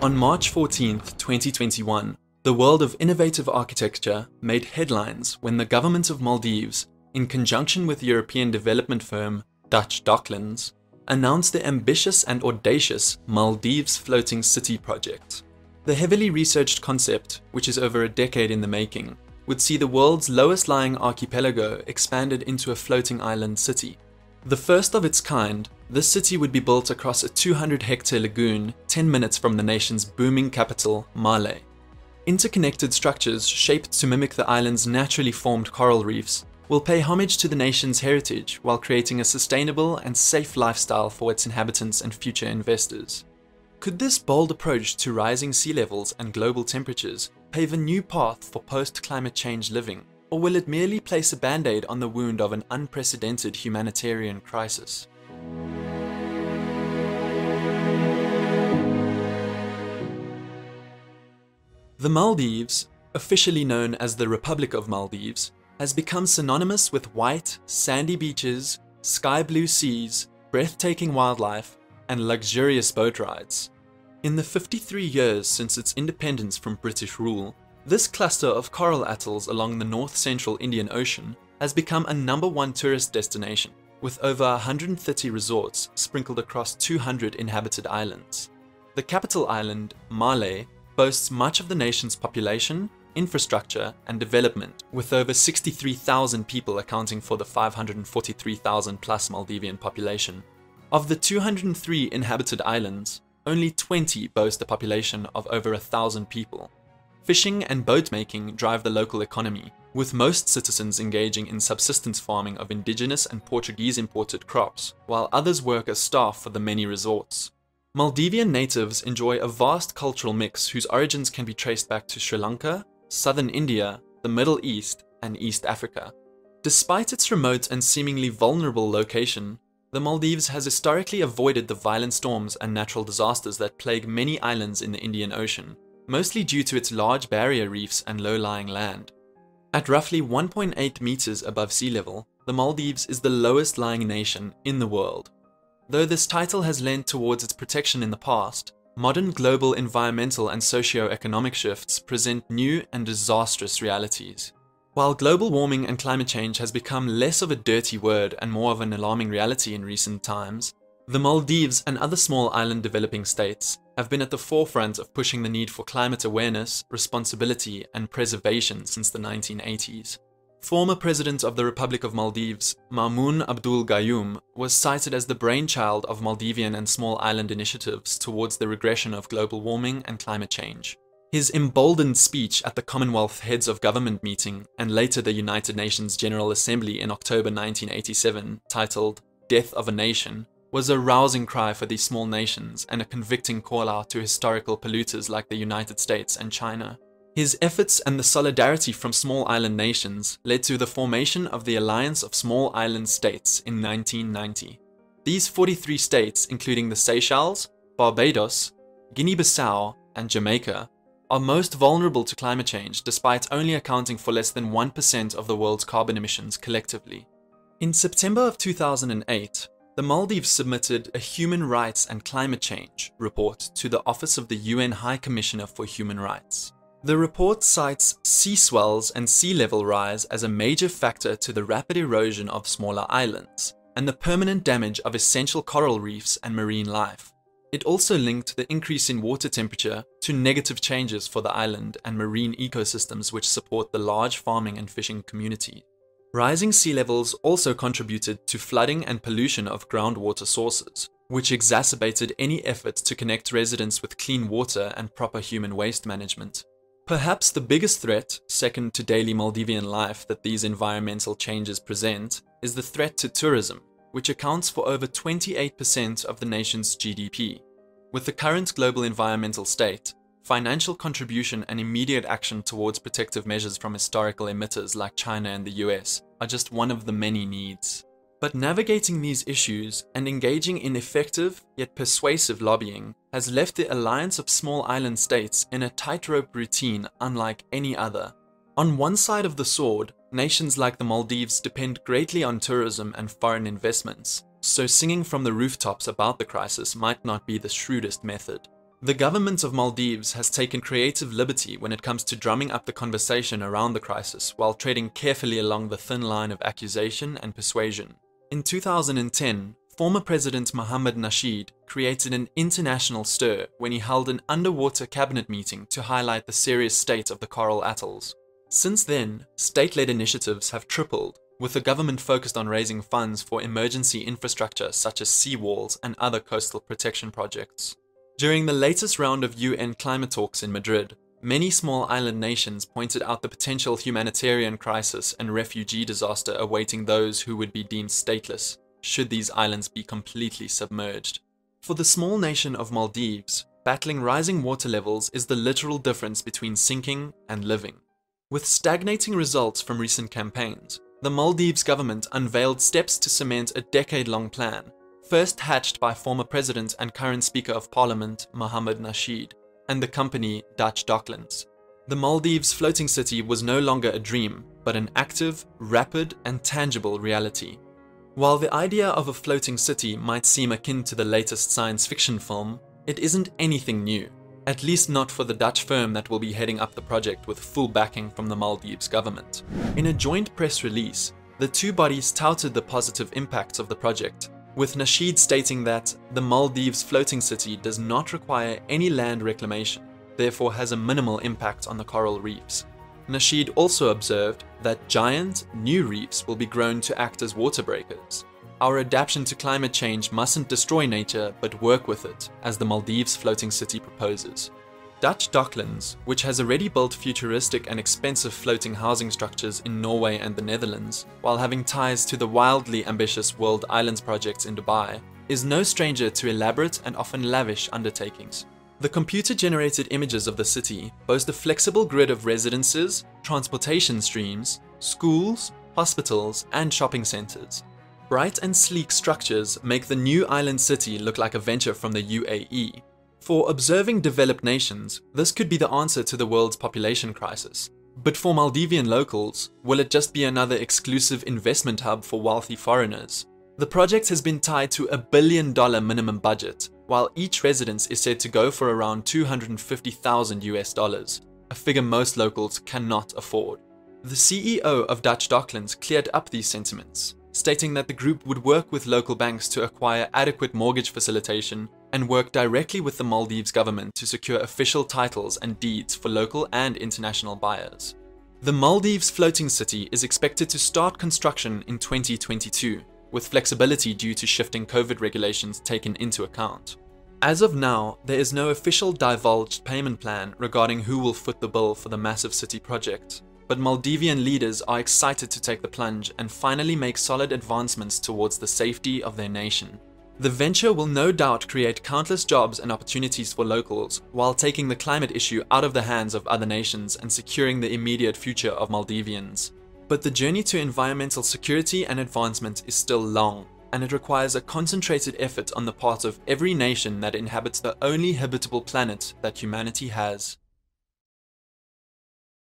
On March 14, 2021, the world of innovative architecture made headlines when the government of Maldives, in conjunction with European development firm Dutch Docklands, announced the ambitious and audacious Maldives Floating City project. The heavily researched concept, which is over a decade in the making, would see the world's lowest-lying archipelago expanded into a floating island city. The first of its kind, this city would be built across a 200-hectare lagoon 10 minutes from the nation's booming capital, Malé. Interconnected structures shaped to mimic the island's naturally formed coral reefs will pay homage to the nation's heritage while creating a sustainable and safe lifestyle for its inhabitants and future investors. Could this bold approach to rising sea levels and global temperatures pave a new path for post-climate change living? Or will it merely place a band-aid on the wound of an unprecedented humanitarian crisis? The Maldives, officially known as the Republic of Maldives, has become synonymous with white, sandy beaches, sky blue seas, breathtaking wildlife, and luxurious boat rides. In the 53 years since its independence from British rule, this cluster of coral atolls along the north-central Indian Ocean has become a #1 tourist destination, with over 130 resorts sprinkled across 200 inhabited islands. The capital island, Malé, boasts much of the nation's population, infrastructure, and development, with over 63,000 people accounting for the 543,000-plus Maldivian population. Of the 203 inhabited islands, only 20 boast a population of over 1,000 people. Fishing and boat making drive the local economy, with most citizens engaging in subsistence farming of indigenous and Portuguese-imported crops, while others work as staff for the many resorts. Maldivian natives enjoy a vast cultural mix whose origins can be traced back to Sri Lanka, southern India, the Middle East, and East Africa. Despite its remote and seemingly vulnerable location, the Maldives has historically avoided the violent storms and natural disasters that plague many islands in the Indian Ocean, mostly due to its large barrier reefs and low-lying land. At roughly 1.8 meters above sea level, the Maldives is the lowest-lying nation in the world. Though this title has lent towards its protection in the past, modern global environmental and socio-economic shifts present new and disastrous realities. While global warming and climate change has become less of a dirty word and more of an alarming reality in recent times, the Maldives and other small island developing states have been at the forefront of pushing the need for climate awareness, responsibility, and preservation since the 1980s. Former President of the Republic of Maldives, Maumoon Abdul Gayoom, was cited as the brainchild of Maldivian and small island initiatives towards the regression of global warming and climate change. His emboldened speech at the Commonwealth Heads of Government meeting and later the United Nations General Assembly in October 1987, titled "Death of a Nation," was a rousing cry for these small nations and a convicting call-out to historical polluters like the United States and China. His efforts and the solidarity from small island nations led to the formation of the Alliance of Small Island States in 1990. These 43 states, including the Seychelles, Barbados, Guinea-Bissau, and Jamaica, are most vulnerable to climate change despite only accounting for less than 1% of the world's carbon emissions collectively. In September of 2008, the Maldives submitted a Human Rights and Climate Change report to the Office of the UN High Commissioner for Human Rights. The report cites sea swells and sea level rise as a major factor to the rapid erosion of smaller islands and the permanent damage of essential coral reefs and marine life. It also linked the increase in water temperature to negative changes for the island and marine ecosystems which support the large farming and fishing community. Rising sea levels also contributed to flooding and pollution of groundwater sources, which exacerbated any effort to connect residents with clean water and proper human waste management. Perhaps the biggest threat, second to daily Maldivian life, that these environmental changes present is the threat to tourism, which accounts for over 28% of the nation's GDP. With the current global environmental state, financial contribution and immediate action towards protective measures from historical emitters like China and the US are just one of the many needs. But navigating these issues and engaging in effective yet persuasive lobbying has left the Alliance of Small Island States in a tightrope routine unlike any other. On one side of the sword, nations like the Maldives depend greatly on tourism and foreign investments, so singing from the rooftops about the crisis might not be the shrewdest method. The government of Maldives has taken creative liberty when it comes to drumming up the conversation around the crisis while treading carefully along the thin line of accusation and persuasion. In 2010, former President Mohamed Nasheed created an international stir when he held an underwater cabinet meeting to highlight the serious state of the coral atolls. Since then, state-led initiatives have tripled, with the government focused on raising funds for emergency infrastructure such as seawalls and other coastal protection projects. During the latest round of UN climate talks in Madrid, many small island nations pointed out the potential humanitarian crisis and refugee disaster awaiting those who would be deemed stateless, should these islands be completely submerged. For the small nation of Maldives, battling rising water levels is the literal difference between sinking and living. With stagnating results from recent campaigns, the Maldives government unveiled steps to cement a decade-long plan, first hatched by former President and current Speaker of Parliament Mohamed Nasheed and the company Dutch Docklands. The Maldives floating city was no longer a dream, but an active, rapid and tangible reality. While the idea of a floating city might seem akin to the latest science fiction film, it isn't anything new, at least not for the Dutch firm that will be heading up the project with full backing from the Maldives government. In a joint press release, the two bodies touted the positive impacts of the project, with Nasheed stating that the Maldives floating city does not require any land reclamation, therefore has a minimal impact on the coral reefs. Nasheed also observed that giant, new reefs will be grown to act as water breakers. Our adaptation to climate change mustn't destroy nature, but work with it, as the Maldives floating city proposes. Dutch Docklands, which has already built futuristic and expensive floating housing structures in Norway and the Netherlands, while having ties to the wildly ambitious World Islands projects in Dubai, is no stranger to elaborate and often lavish undertakings. The computer-generated images of the city boast a flexible grid of residences, transportation streams, schools, hospitals, and shopping centers. Bright and sleek structures make the new island city look like a venture from the UAE. For observing developed nations, this could be the answer to the world's population crisis. But for Maldivian locals, will it just be another exclusive investment hub for wealthy foreigners? The project has been tied to $1 billion minimum budget, while each residence is said to go for around $250,000, a figure most locals cannot afford. The CEO of Dutch Docklands cleared up these sentiments, stating that the group would work with local banks to acquire adequate mortgage facilitation and work directly with the Maldives government to secure official titles and deeds for local and international buyers. The Maldives floating city is expected to start construction in 2022, with flexibility due to shifting COVID regulations taken into account. As of now, there is no official divulged payment plan regarding who will foot the bill for the massive city project, but Maldivian leaders are excited to take the plunge and finally make solid advancements towards the safety of their nation. The venture will no doubt create countless jobs and opportunities for locals, while taking the climate issue out of the hands of other nations and securing the immediate future of Maldivians. But the journey to environmental security and advancement is still long, and it requires a concentrated effort on the part of every nation that inhabits the only habitable planet that humanity has.